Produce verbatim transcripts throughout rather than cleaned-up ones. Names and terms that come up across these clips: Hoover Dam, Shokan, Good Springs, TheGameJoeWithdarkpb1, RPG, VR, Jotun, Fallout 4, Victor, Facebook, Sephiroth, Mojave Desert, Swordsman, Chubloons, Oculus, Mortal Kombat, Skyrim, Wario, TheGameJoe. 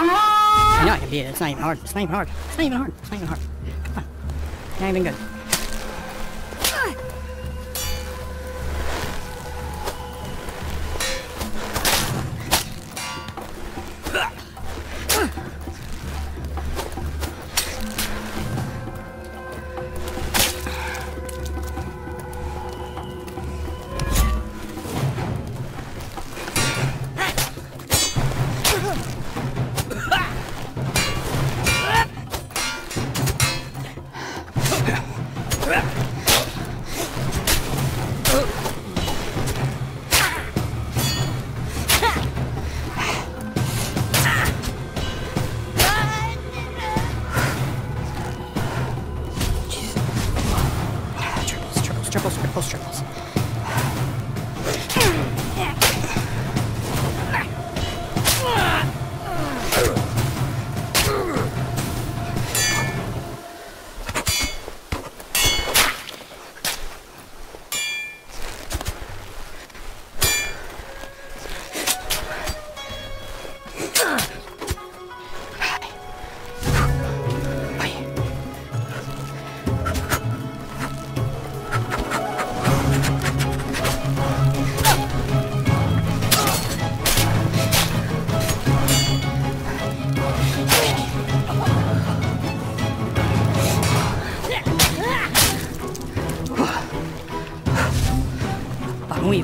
I know I can beat it. It's not even hard. It's not even hard. It's not even hard. It's not even hard. Come on. It's not even good.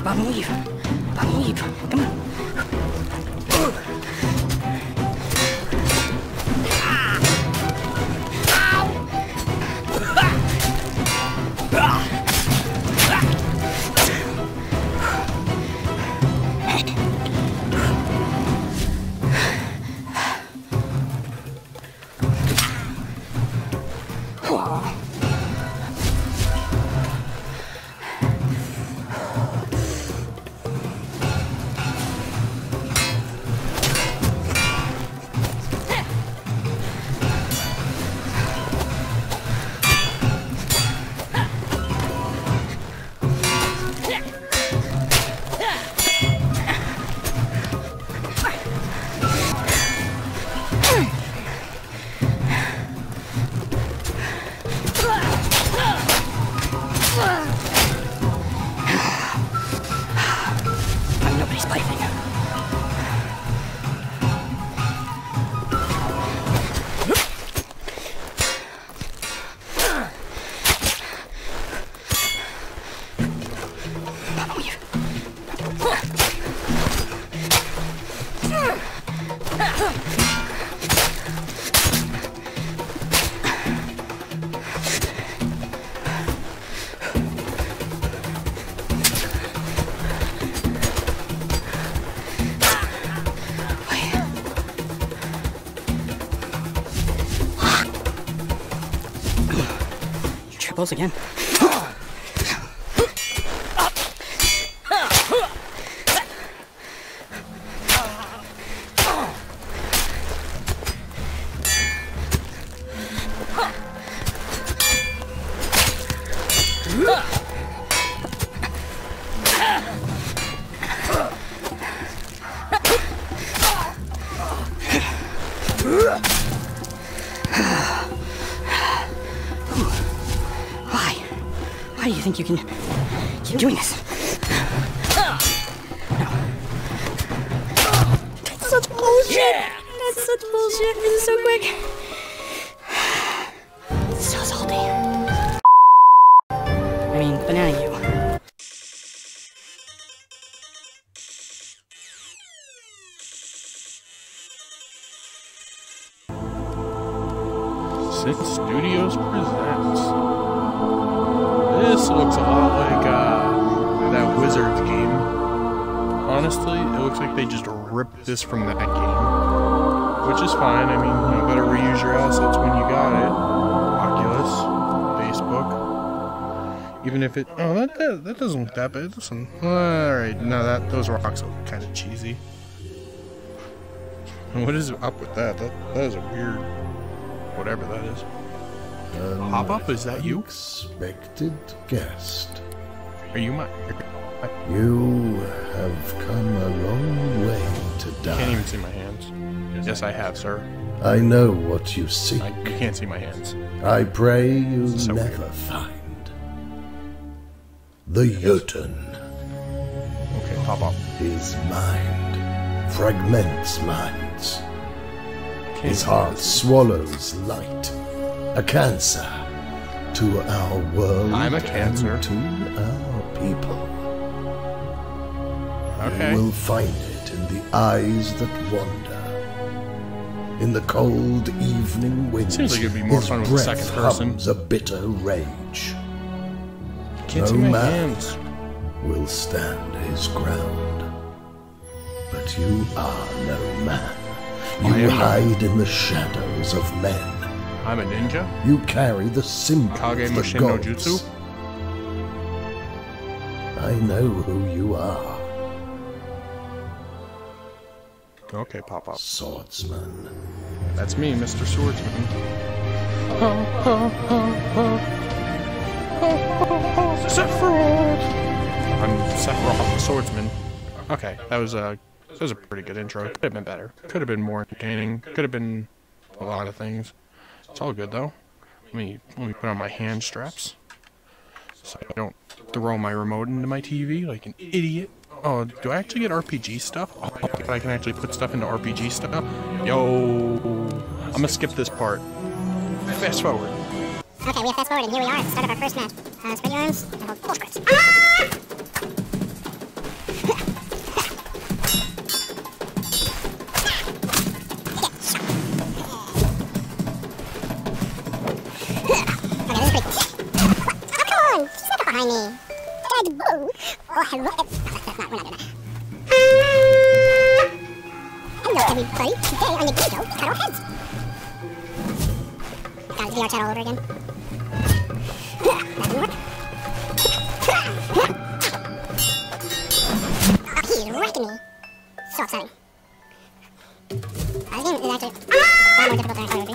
Bob, leave. Bob, leave. Come on. Close again. Why do you think you can keep doing this? No. That's such bullshit! Yeah. That's such bullshit! This is so quick! It's so salty. I mean, banana you. Six Studios presents. This looks a lot like uh, that Wizards game. Honestly, it looks like they just ripped this from that game. Which is fine, I mean, you better reuse your assets when you got it. Oculus, Facebook. Even if it... Oh, that, that, that doesn't look that bad. Listen, alright, no, that those rocks look kind of cheesy. What is up with that? That, that is a weird... whatever that is. Pop-up, is that you? Expected guest. Are you my... You have come a long way to die. I can't even see my hands. Yes, I have, sir. I know what you seek. I, you can't see my hands. I pray you so never weird. find the Jotun. Okay, pop up. His mind fragments minds. His heart swallows light. A cancer to our world. I'm a cancer. To our people. Okay. You will find it in the eyes that wander. In the cold evening wind, seems like it'd be more his fun with breath the second person. Hums a bitter rage. No man will stand his ground, but you are no man. You hide in the shadows of men. I'm a ninja. You carry the symbols of the gods. I know who you are. Okay, pop up. Swordsman. That's me, Mister Swordsman. Oh, oh, oh, oh. Oh, oh, oh. Sephiroth! I'm Sephiroth the Swordsman. Okay, that was a that was a pretty good intro. Could have been better. Could have been more entertaining. Could have been a lot of things. It's all good though. Let me let me put on my hand straps so I don't throw my remote into my T V like an idiot. Oh, do I actually get R P G stuff? Oh, I can actually put stuff into R P G stuff? Yo! I'm gonna skip this part. Fast forward. Okay, we have fast forward, and here we are at the start of our first match. Uh, spread your arms, and hold full scripts. Ah! Okay, this is pretty cool. Oh, come on! She's not behind me. Dead boo! Oh, hello. Everybody, today on the Game Joe, cut our heads. Got his V R chat all over again. Oh, he's wrecking me. So upsetting. Uh, this game is actually a lot more difficult than I thought it would be.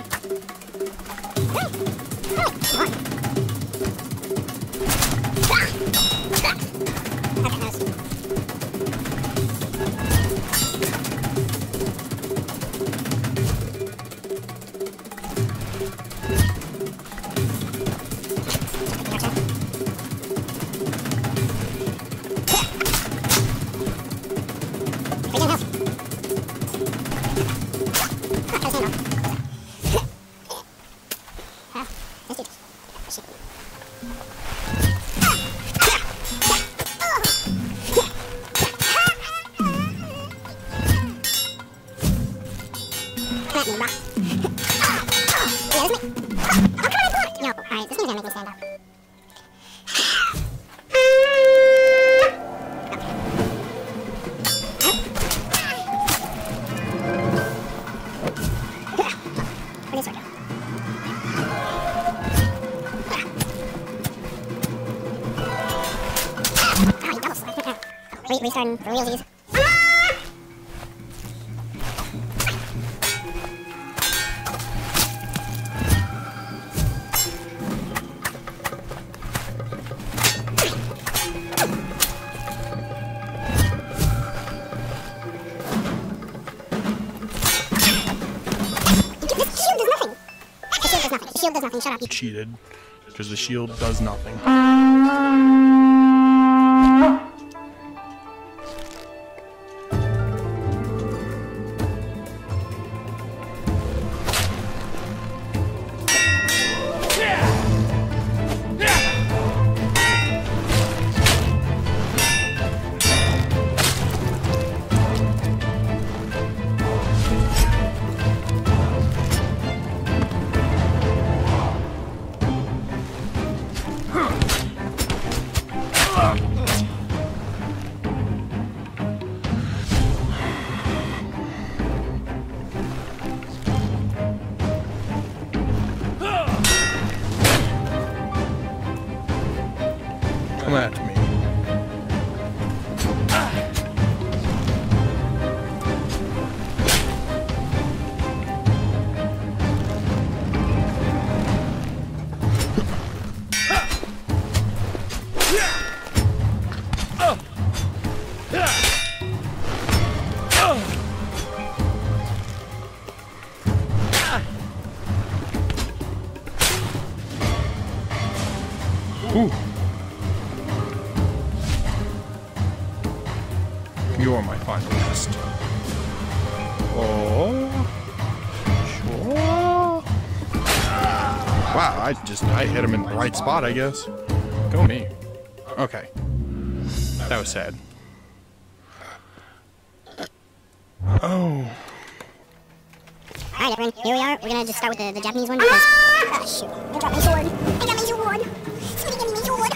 Restarting for realsies. Ah! This shield does nothing! The shield does nothing. The shield does nothing. Shut up. You cheated. Because the shield does nothing. Ooh. You're my final test. Oh. Sure. Wow, I just, I hit him in the right spot, I guess. Go me. Okay. That was sad. Oh. Alright, everyone, here we are. We're gonna just start with the, the Japanese one because... Ah! Shoot. I dropped my sword. I got my sword. Somebody give me my sword.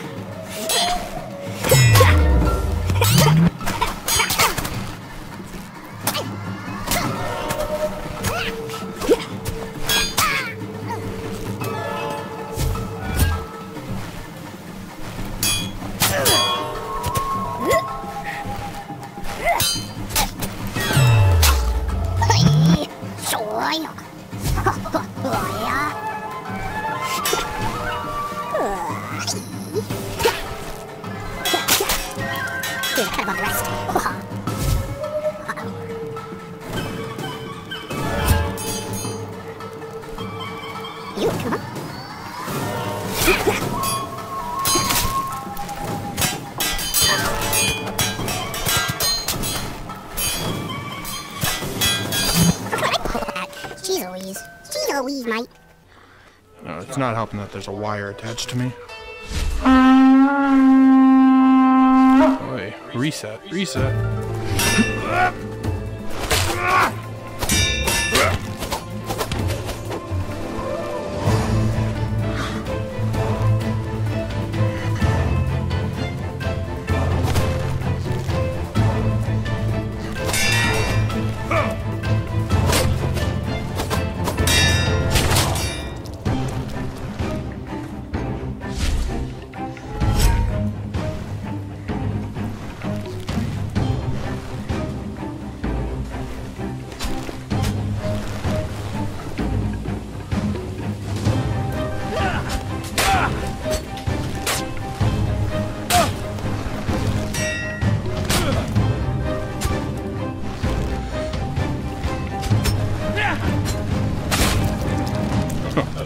It's not helping that there's a wire attached to me. Boy, reset, reset.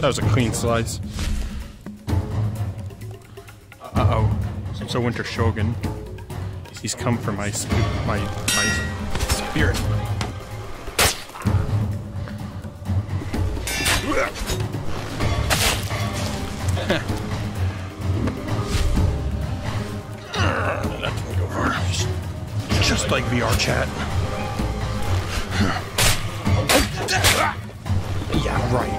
That was a clean slice. Uh-oh. It's a Winter Shogun. He's come for my sp my, my spirit. That didn't go far. Just like V R chat. Yeah, right.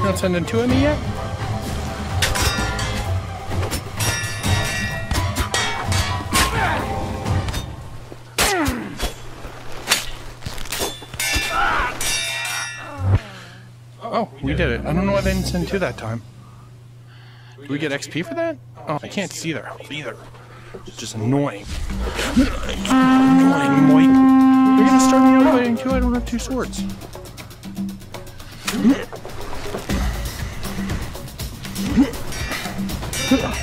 Not sending two at me yet? Oh, we did it. I don't know why they didn't send two that time. Do we get X P for that? Oh, I can't see their health either. It's just annoying. Annoying, wait. They're gonna start me out fighting too. I don't have two swords. Yeah,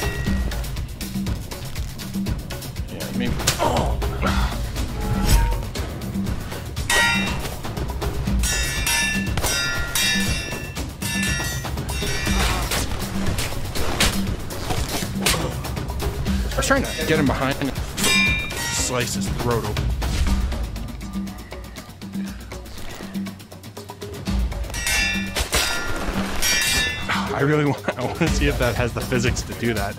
maybe. Oh. I was trying to get him behind and slice his throat open. I really want, I want to see if that has the physics to do that.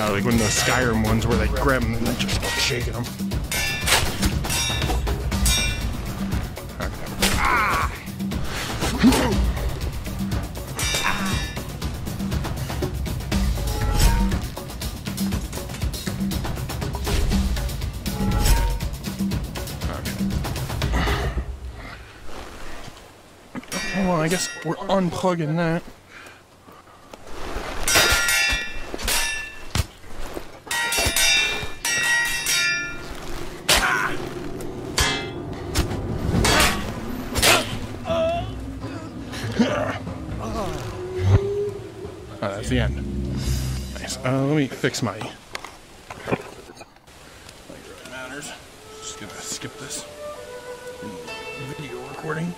Uh, like one of those Skyrim ones where they grab them and then just keep shaking them. Okay. Ah! Okay. Well, I guess we're unplugging that. the end. Nice. Uh, let me fix my... It matters. Just gonna skip this video recording.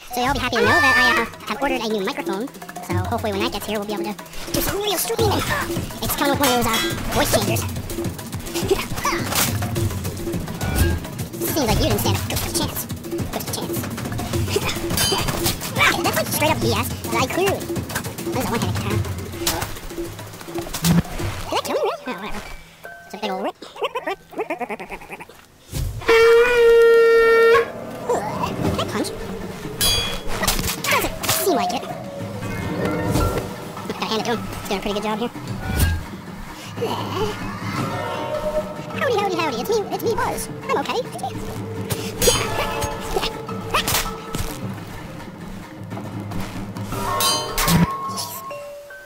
So y'all be happy to know that I uh, have ordered a new microphone. So hopefully when that gets here, we'll be able to do some real streaming. It's coming with one of those uh, voice changers. Seems like you didn't stand a chance. Good chance. That's like straight up B S. But I clearly. That was a one-handed guitar. Did that kill me? Really? Oh, whatever. It's a big old rip. Did that punch? Doesn't seem like it. I gotta hand it to him. He's doing a pretty good job here. Howdy, howdy, howdy. It's me. It's me, Buzz. I'm okay.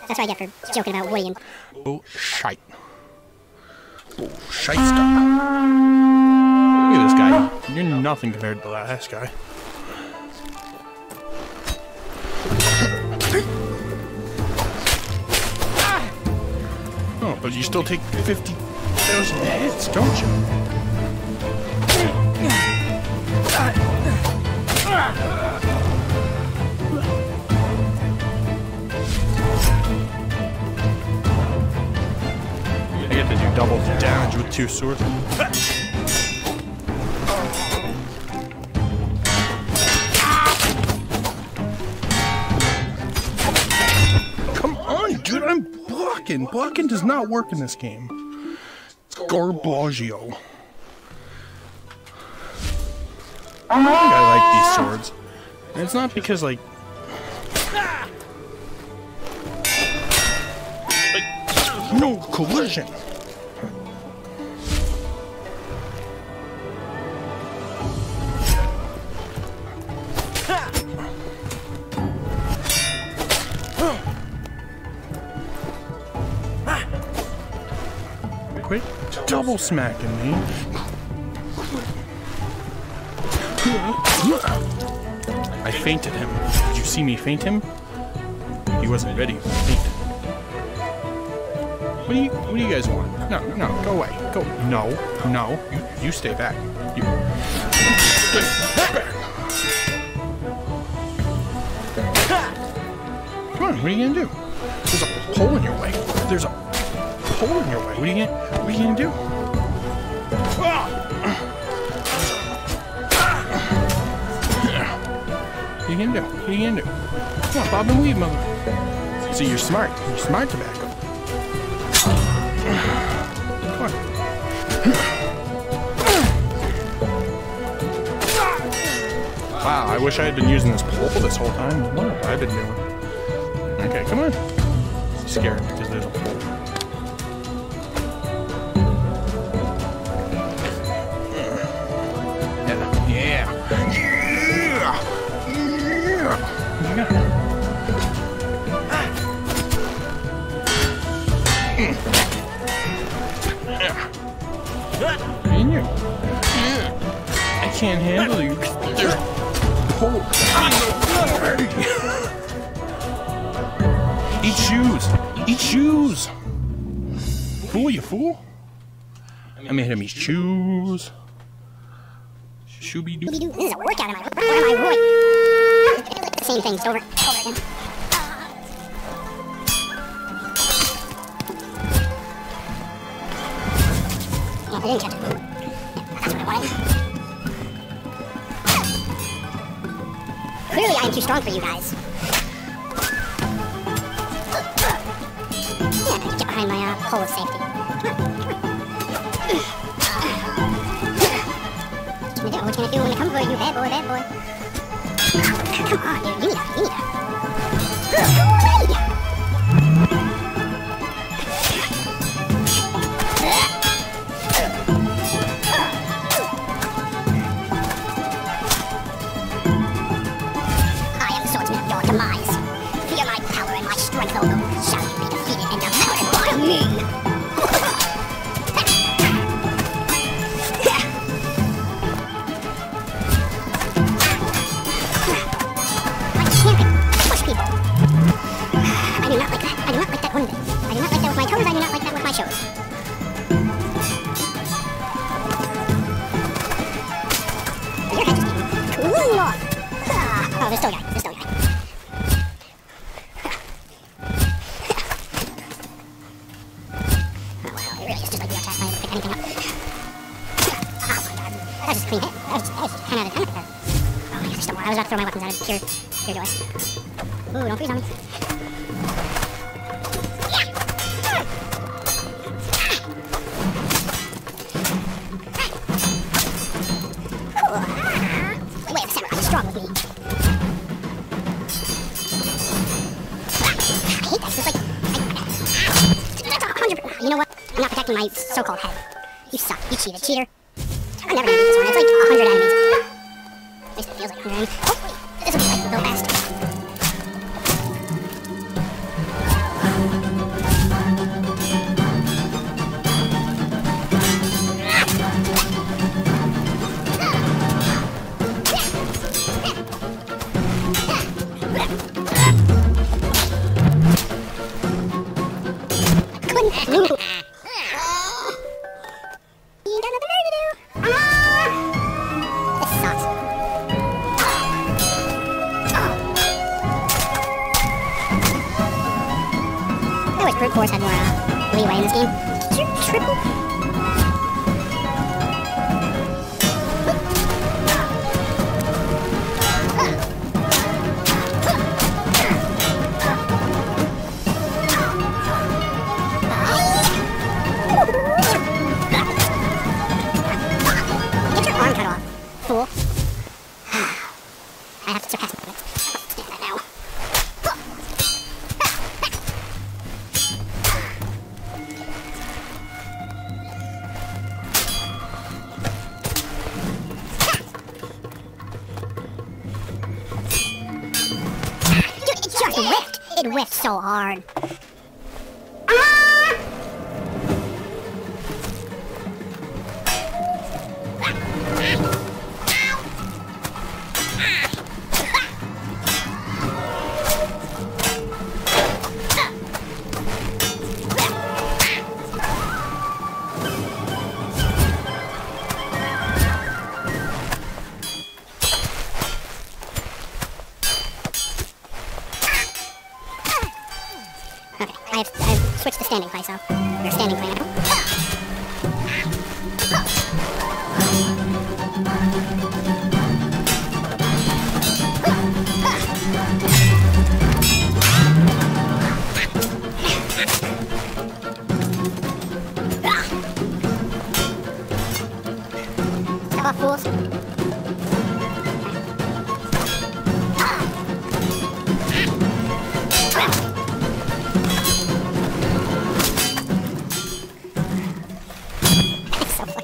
That's what I get for joking about William. Oh, shite. Oh, shite stuff. Look at this guy. You're nothing compared to the last guy. Oh, but you still take fifty thousand hits, don't you? You have to do double damage with two swords. Come on, dude, I'm blocking. Blocking does not work in this game. It's garblagio. I think I like these swords. And it's not because, like... Like, no collision! Quit double smacking me. I fainted him. Did you see me faint him? He wasn't ready for faint. What do you what do you guys want? No, no, go away. Go no, no, you you stay back. You stay back. Come on, what are you gonna do? There's a hole in your way. There's a hole in your way. What are you gonna, what are you gonna do? What are you gonna do? What are you gonna do? Come on, bob and weave, mother. See, you're smart. You're smart tobacco. Come on. Wow, I wish I had been using this pole this whole time. I wonder what I've been doing. Okay, come on. It's scary because there's a pole. In you. I can't handle you. There's holes in the floor. Eat shoes. Eat shoes. Fool, you fool. I made him eat shoes. Shooby doo. This is a workout. Am I? What am I doing? It's like the same thing over and over again. I didn't catch it. That's what I wanted. Clearly I am too strong for you guys. Yeah, I can get behind my uh, pole of safety. What you gonna do? What you gonna do when it comes for you, bad boy, bad boy? Come on, dude, you need a, you need a... Go away! Oh, there's still a guy. There's still a guy. Oh, wow. It really is just like V R chat. I don't pick anything up. Oh, my God. That was just a clean hit. That was just, that was just ten out of ten. Oh, my God. There's still more. I was about to throw my weapons out of pure, pure joy. Ooh, don't freeze on me. My so-called head. You suck. You cheated. Cheater. I'm never gonna beat this one. It's like a hundred enemies. At least it feels like a hundred enemies. Oh, wait. This will be like the best. Brute force had more uh, leeway in this game. Did you triple? Get your arm cut off, fool. I have to surpass my limits. It whiffed so hard. Ah! Okay, I've, I've switched to standing play, so... Or standing play now. Step off, fools.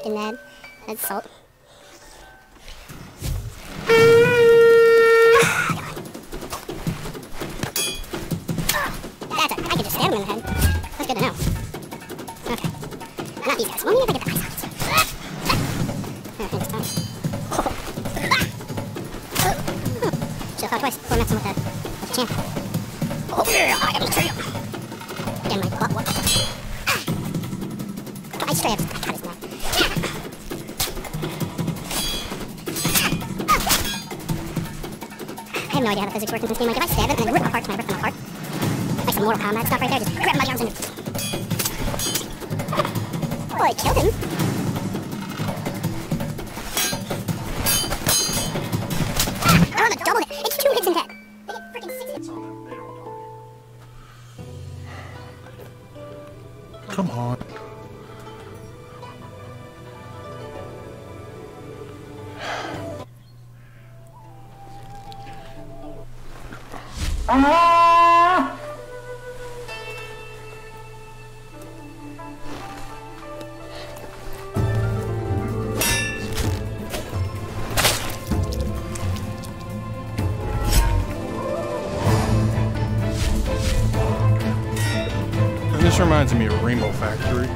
Mad. That's salt. Uh, that's it. I can just stab him in the head. That's good to know. Okay. Not these guys. Well, maybe if I get the eyes on this. Should've thought twice before messing with that. That's a champ. Oh, yeah, I got the trail. Damn, my butt whooped. Twice straight up. I got his neck. I have no idea how the physics work in this game. Like, if I stab it and then rip them apart, can I rip them apart? Like some Mortal Kombat stuff right there, just grab my arms and... Oh, I killed him! Ah, I rolled a double hit! It's two hits in head! They get freaking six hits! Come on. Ah! This reminds me of Rainbow Factory.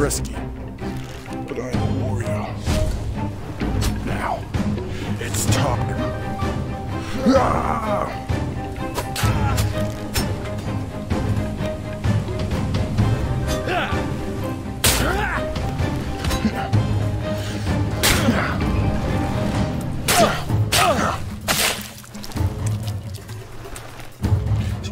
Risky, but I'm a warrior. Nah. See, the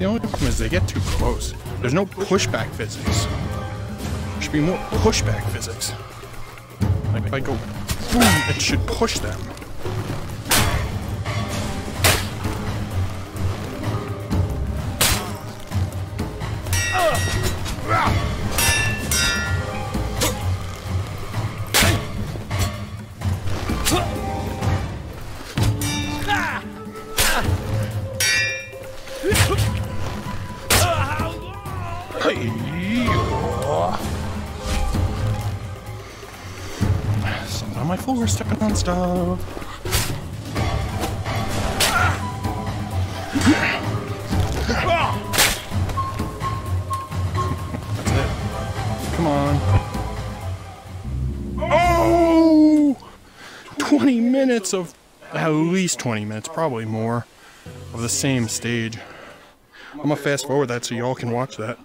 only problem is they get too close. There's no pushback physics. There should be more pushback physics. Like if I go boom, it should push them. Stepping on stuff. That's it. Come on. Oh! twenty minutes of, at least twenty minutes, probably more, of the same stage. I'm gonna fast forward that so y'all can watch that.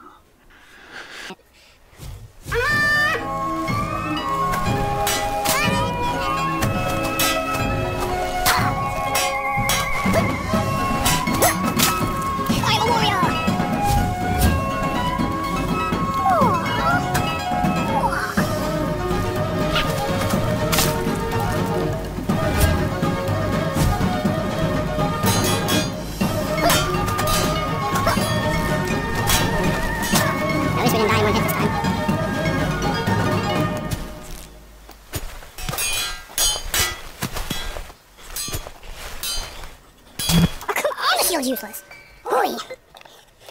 Useless. Oi!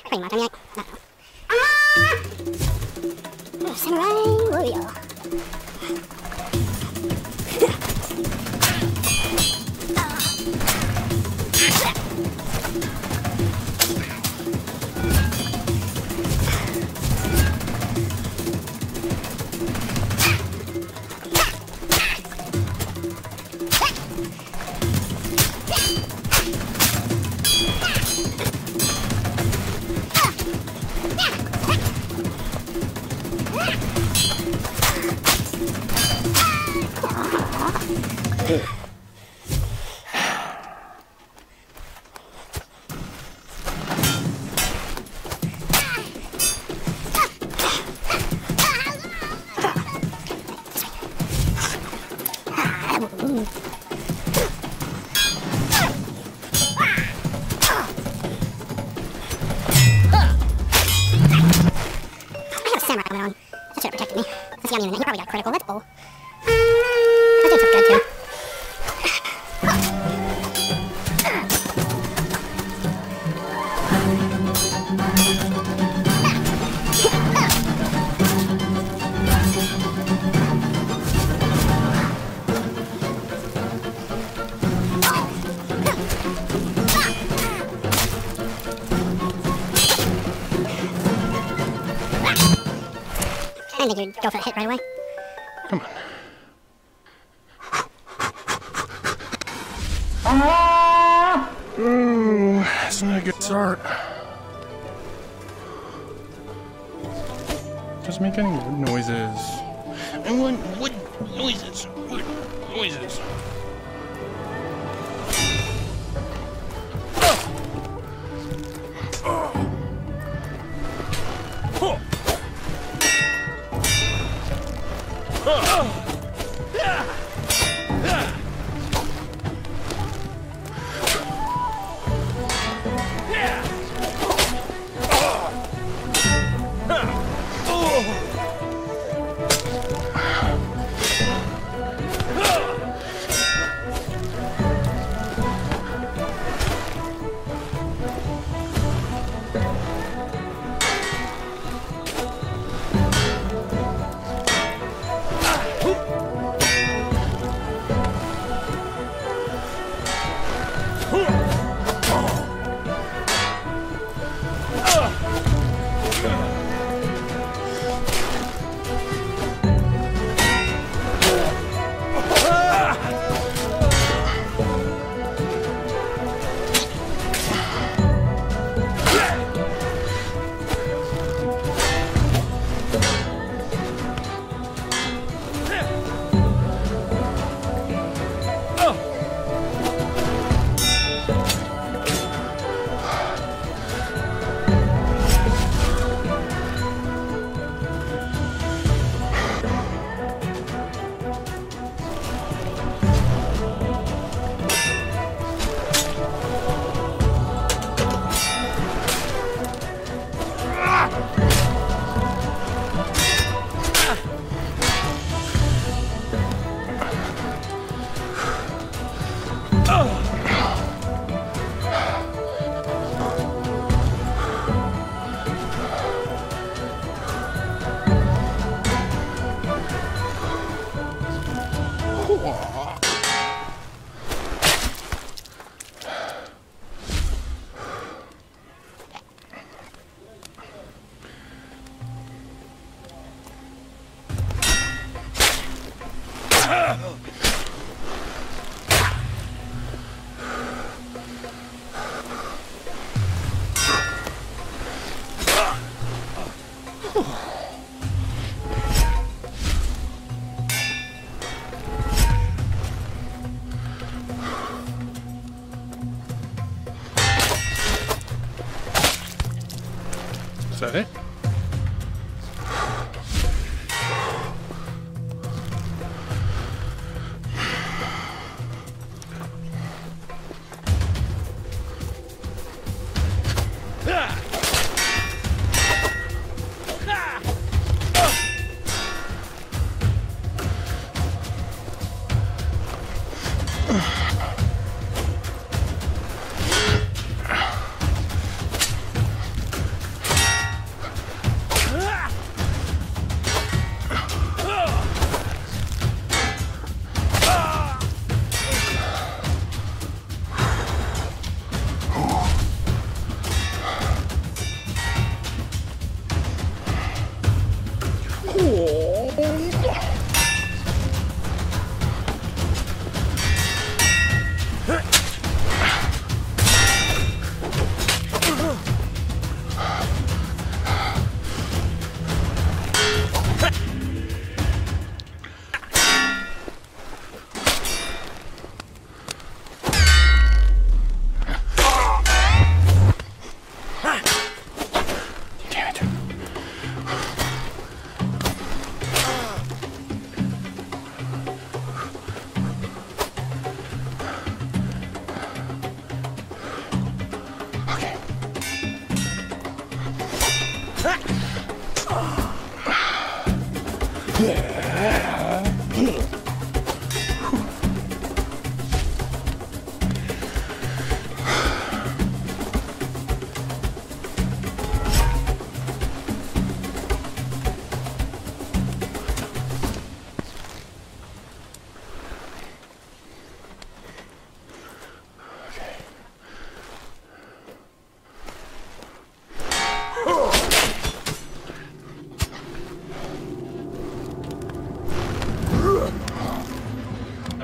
Pretty much, I mean, I don't know. Ah! Oh, Samurai Wario. I think you'd go for the hit right away. Come on. Ah! Ooh, that's not a good start. Just make any weird noises. I want wood noises. Wood noises. that it?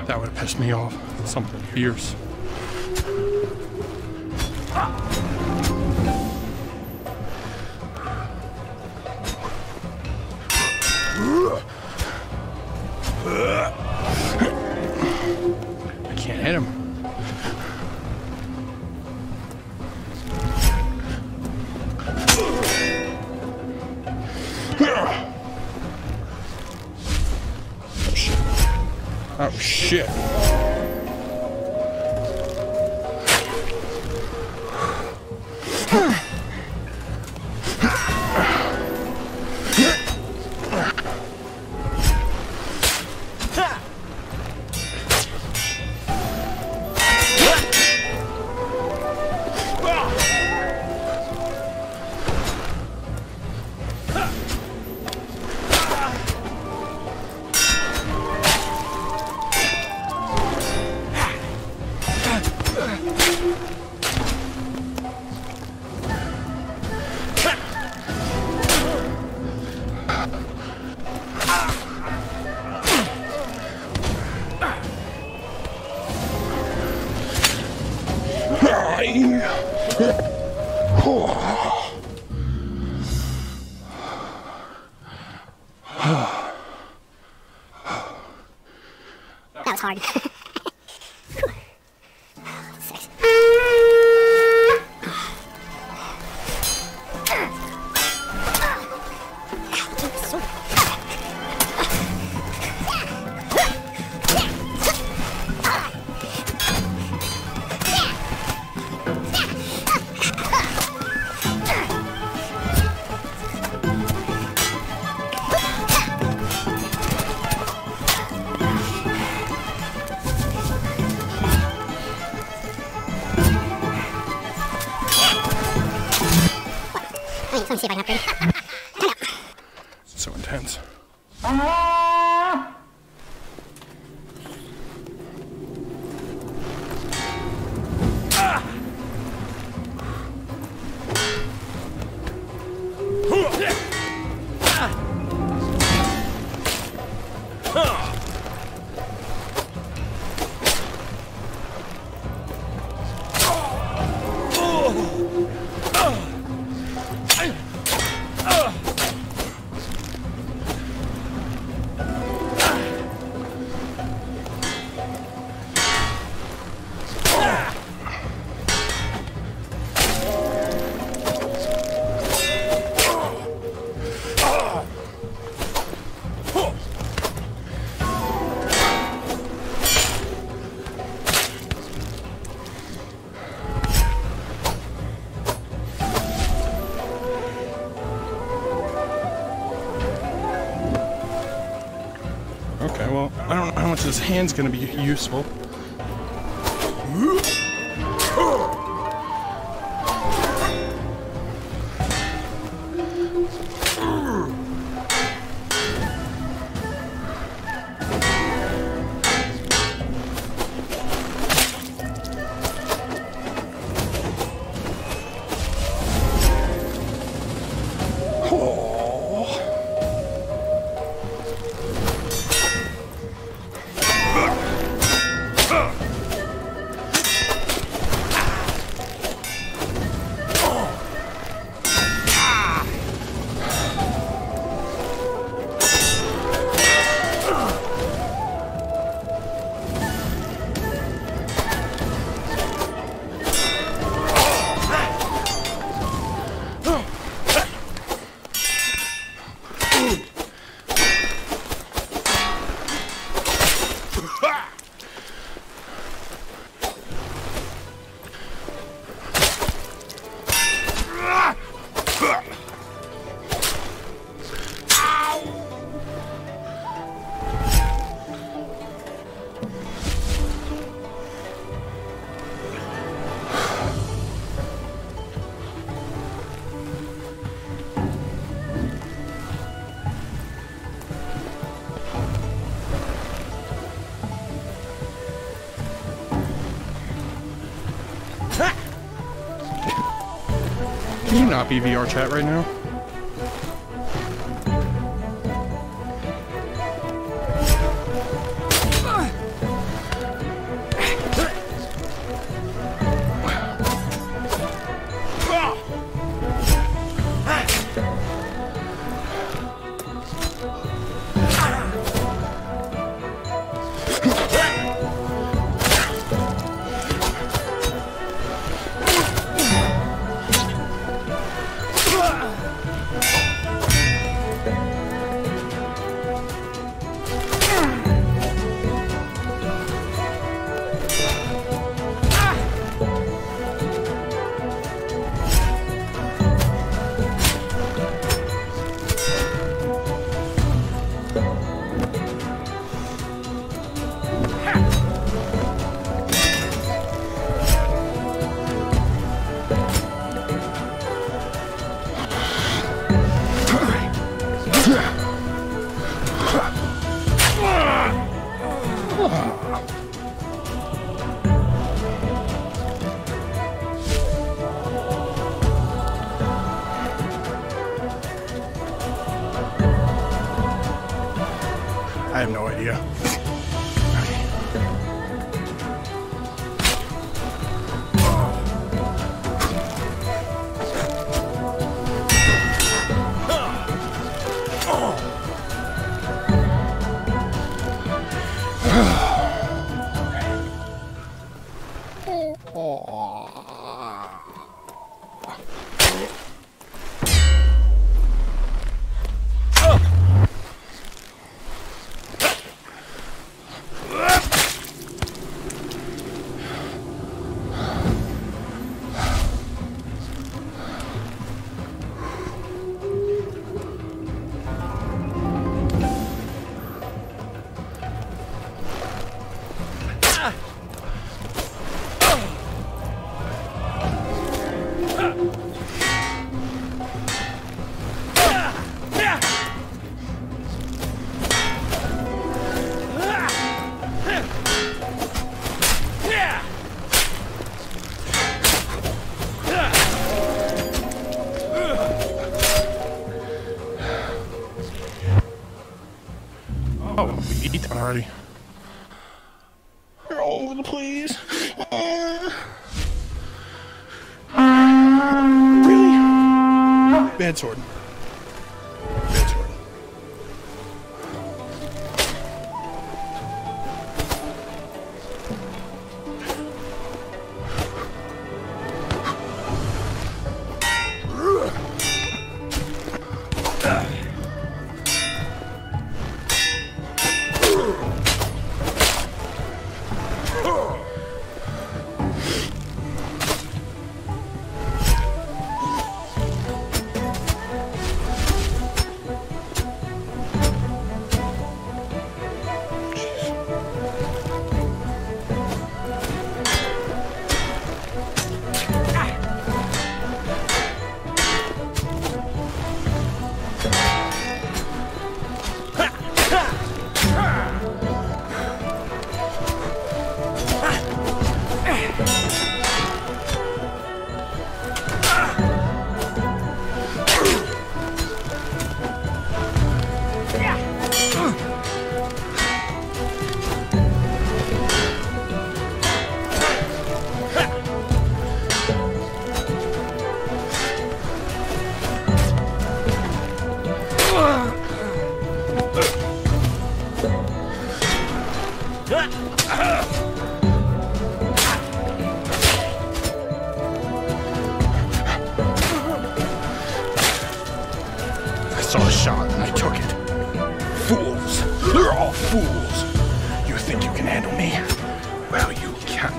That would have pissed me off. Something fierce. I can't hit him. Oh shit. Hard. Let me see if I can upgrade. So intense. Oh! much this hand's gonna be useful. Can you not be V R chat right now? I have no idea. Already. Roll, please. Uh, really? Bad sword. Bad sword. fools. You think you can handle me? Well, you can't.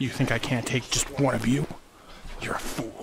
You think I can't take just one of you? You're a fool.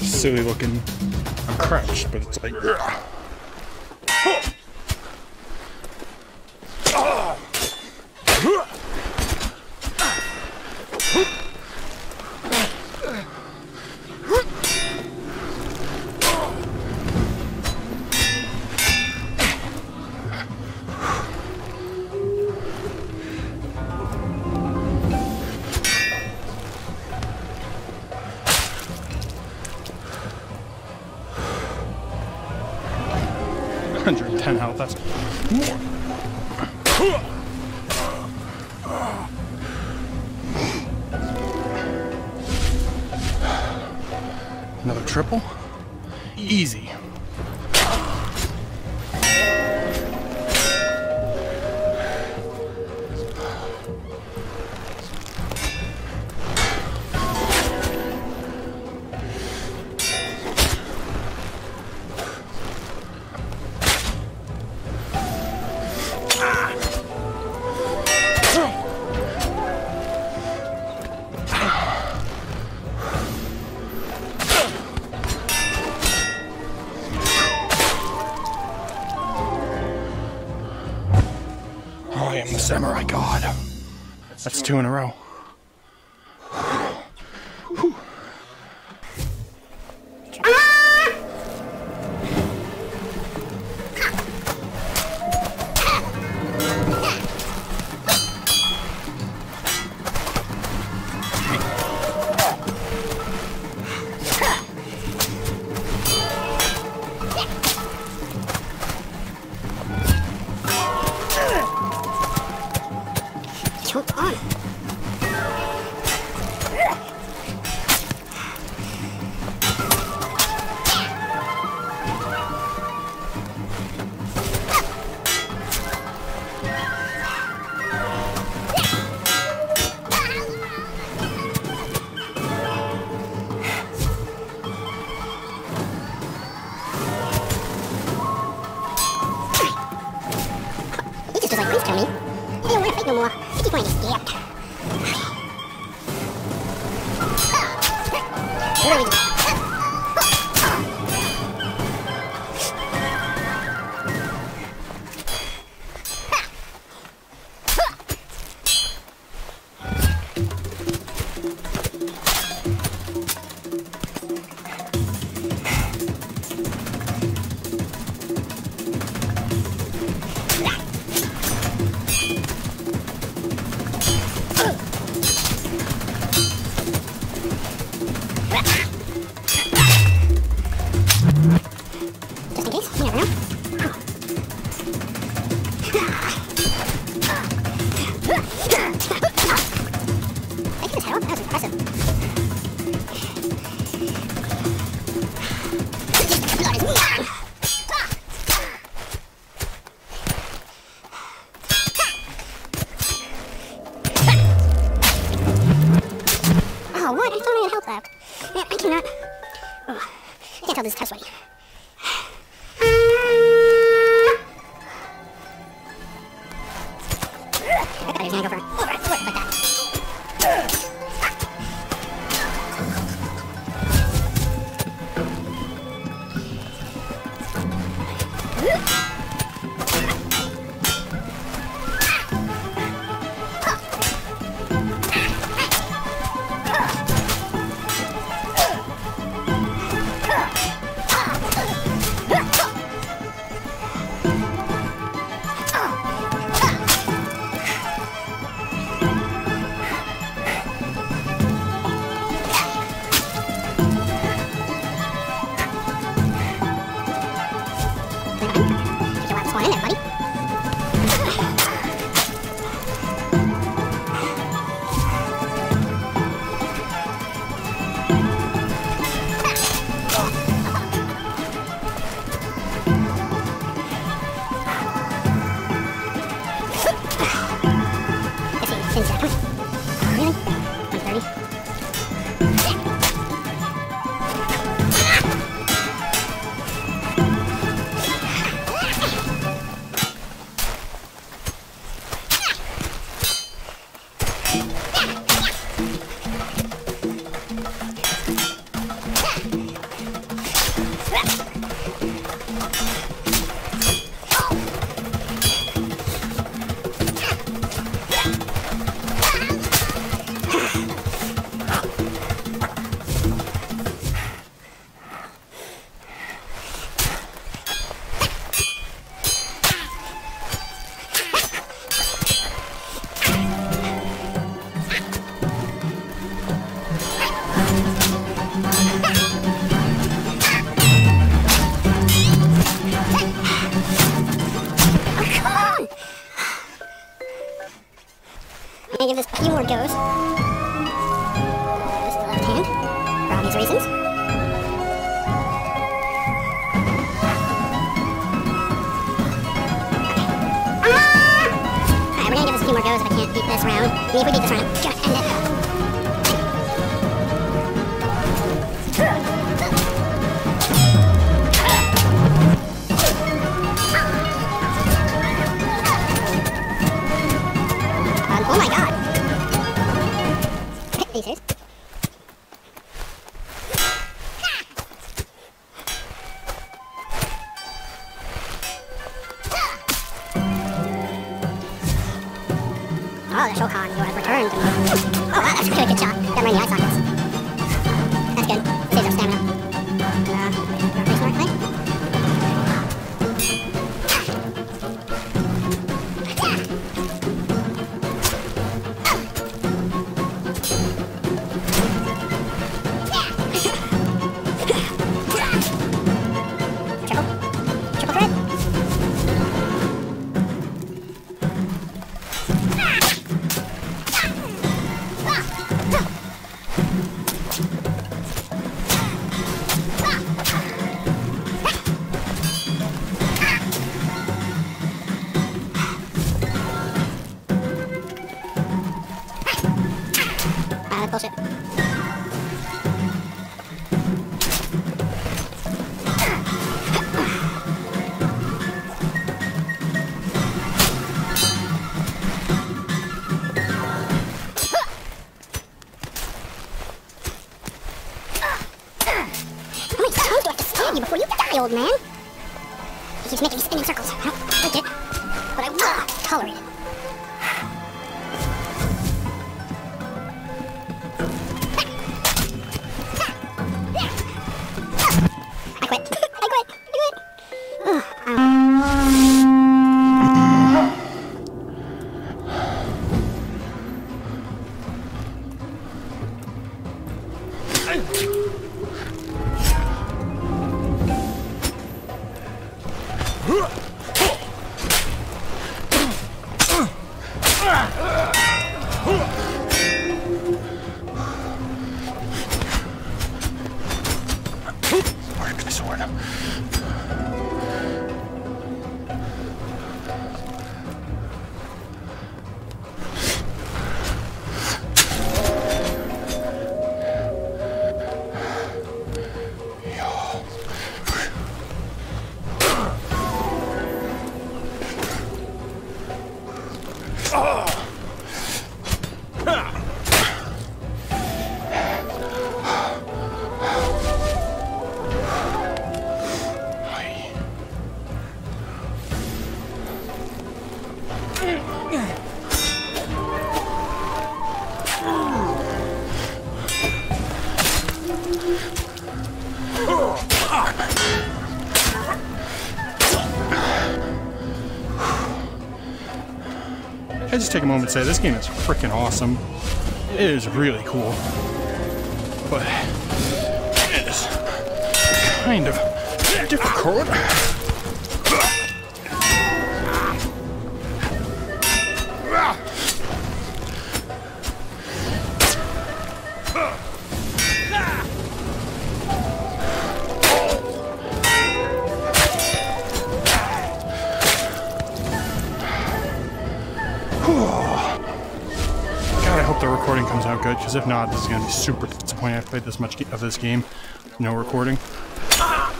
Silly looking. I'm crouched, but it's like. Ugh. one hundred ten health, that's more. Another triple? Easy. I am the samurai god. That's two in a row. Whew. That was impressive. cannot... Oh, I can't tell this is sweaty. I thought he was gonna go for an over and over like that. Give this a few more goes. Just the left hand, for obvious reasons. Okay. Ah! Alright, we're gonna give this a few more goes if I can't beat this round. And if we beat this round, I'm gonna end it. Oh, the Shokan, you have returned to me. Oh, wow, that's really a good shot. That many eye sockets. That's good. Saves our stamina. Uh, wait, our face mark thing? Bullshit. How many times do I have to stab you before you die, old man? He keeps making me spin in circles. I don't like it, but I will tolerate it. I just take a moment to say this game is freaking awesome. It is really cool, but it is kind of difficult. Because if not, this is going to be super disappointing. I've played this much of this game, no recording. I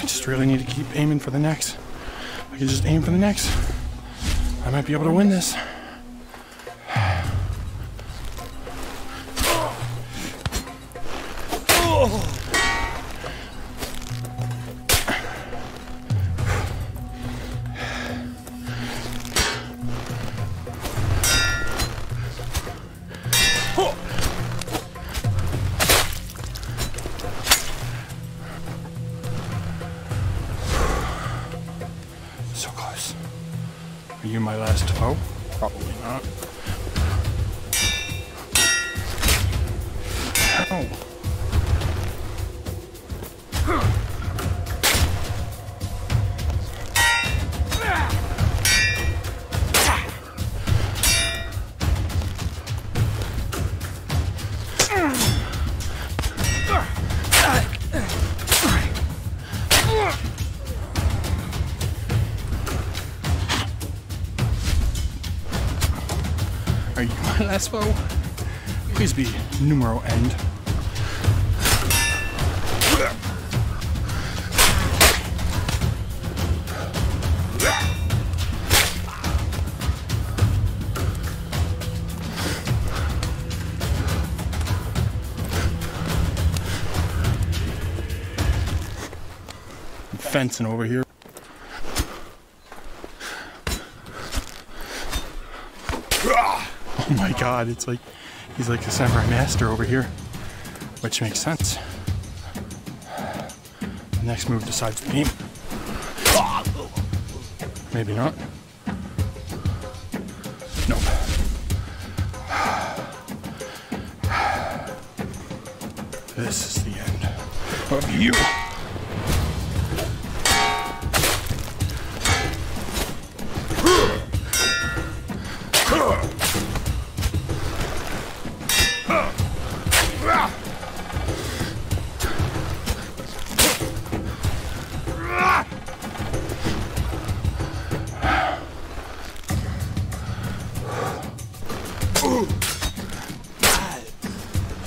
just really need to keep aiming for the next. I can just aim for the next. I might be able to win this. Are you my last foe? Probably not. Ow. Are you my last foe? Please be numero end. I'm fencing over here. Oh my god, it's like, he's like a samurai master over here, which makes sense. The next move decides the game. Maybe not. Nope. This is the end of you.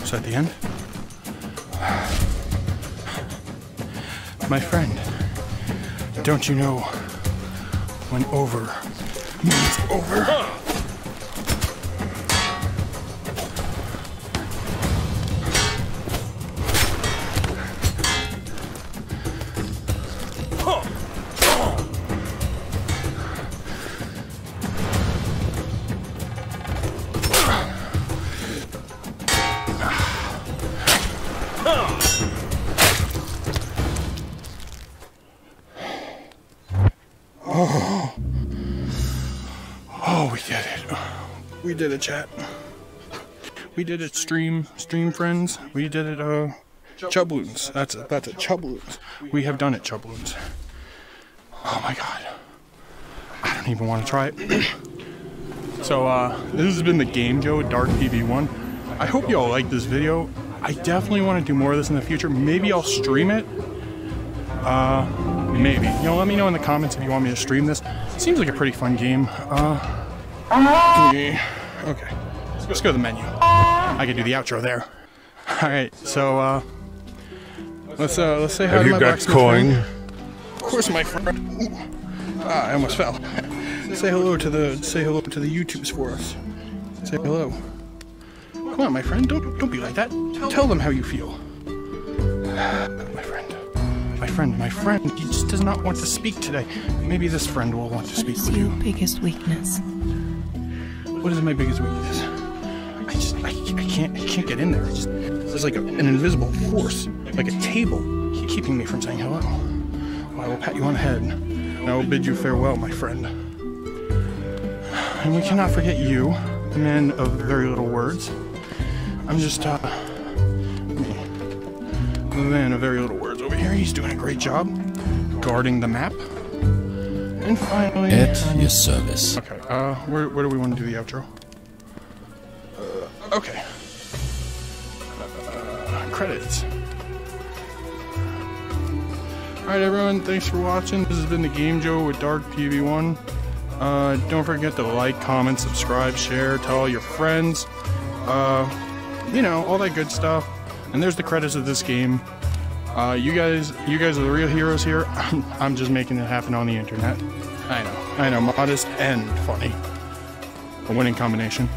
So at the end, my friend, don't you know when over means over? Oh. Oh, we did it. We did it, chat. We did it, stream, stream friends. We did it, uh, Chubloons. That's it, that's it, Chubloons. We have done it, Chubloons. Oh my god. I don't even want to try it. So, uh, this has been the Game Joe with Dark P B one. I hope y'all liked this video. I definitely want to do more of this in the future. Maybe I'll stream it. Uh, maybe. You know, let me know in the comments if you want me to stream this. Seems like a pretty fun game. Uh, okay. okay. Let's go to the menu. I can do the outro there. All right. So, uh, let's, uh, let's say hi to my box. Have you got coin? Of course, my friend. Ooh. Ah, I almost fell. say hello to the, say hello to the YouTubes for us. Say hello. Come on, my friend. Don't don't be like that. Tell, Tell them how you feel. My friend. My friend. My friend. He just does not want to speak today. Maybe this friend will want to speak with you. What is your biggest weakness? What is my biggest weakness? I just I, I can't I can't get in there. I just, there's like a, an invisible force, like a table, keeping me from saying hello. Well, I will pat you on the head, and I will bid you farewell, my friend. And we cannot forget you, a man of very little words. I'm just, uh, the man of very little words over here. He's doing a great job guarding the map. And finally, at your service. Okay, uh, where, where do we want to do the outro? Uh, okay. Uh, credits. Alright, everyone, thanks for watching. This has been the Game Joe with Dark P B one. Uh, don't forget to like, comment, subscribe, share, tell all your friends. Uh, you know, all that good stuff. And there's the credits of this game. Uh, you guys, you guys are the real heroes here. I'm, I'm just making it happen on the internet. I know, I know, modest and funny. A winning combination.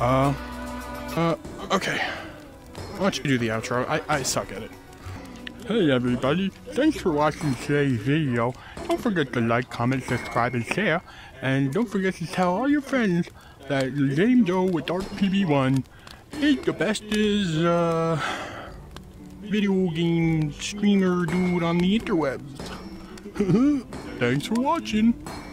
Uh, uh, okay. Why don't you do the outro? I, I suck at it. Hey everybody, thanks for watching today's video. Don't forget to like, comment, subscribe, and share. And don't forget to tell all your friends that Game Joe with Dark P B one is the bestest uh, video game streamer dude on the interwebs. Thanks for watching.